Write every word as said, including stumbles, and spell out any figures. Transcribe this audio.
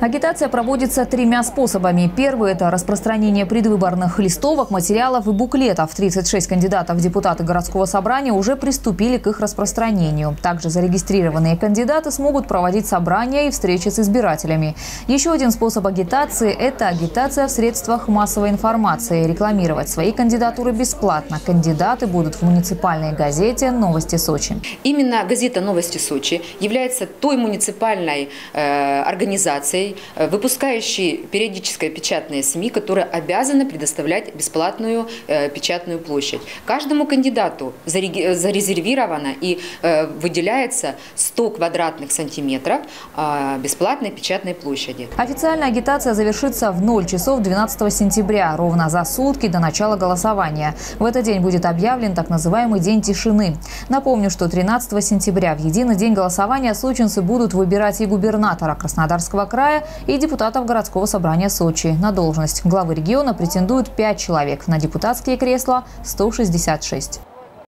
Агитация проводится тремя способами. Первый – это распространение предвыборных листовок, материалов и буклетов. тридцать шесть кандидатов в депутаты городского собрания уже приступили к их распространению. Также зарегистрированные кандидаты смогут проводить собрания и встречи с избирателями. Еще один способ агитации – это агитация в средствах массовой информации. Рекламировать свои кандидатуры бесплатно. Кандидаты будут в муниципальной газете «Новости Сочи». Именно газета «Новости Сочи» является той муниципальной э, организацией, выпускающие периодическое печатные СМИ, которые обязаны предоставлять бесплатную э, печатную площадь. Каждому кандидату зарезервировано и э, выделяется сто квадратных сантиметров э, бесплатной печатной площади. Официальная агитация завершится в ноль часов двенадцатого сентября, ровно за сутки до начала голосования. В этот день будет объявлен так называемый день тишины. Напомню, что тринадцатого сентября в единый день голосования сочинцы будут выбирать и губернатора Краснодарского края, и депутатов городского собрания Сочи. На должность главы региона претендуют пять человек, на депутатские кресла – сто шестьдесят шесть.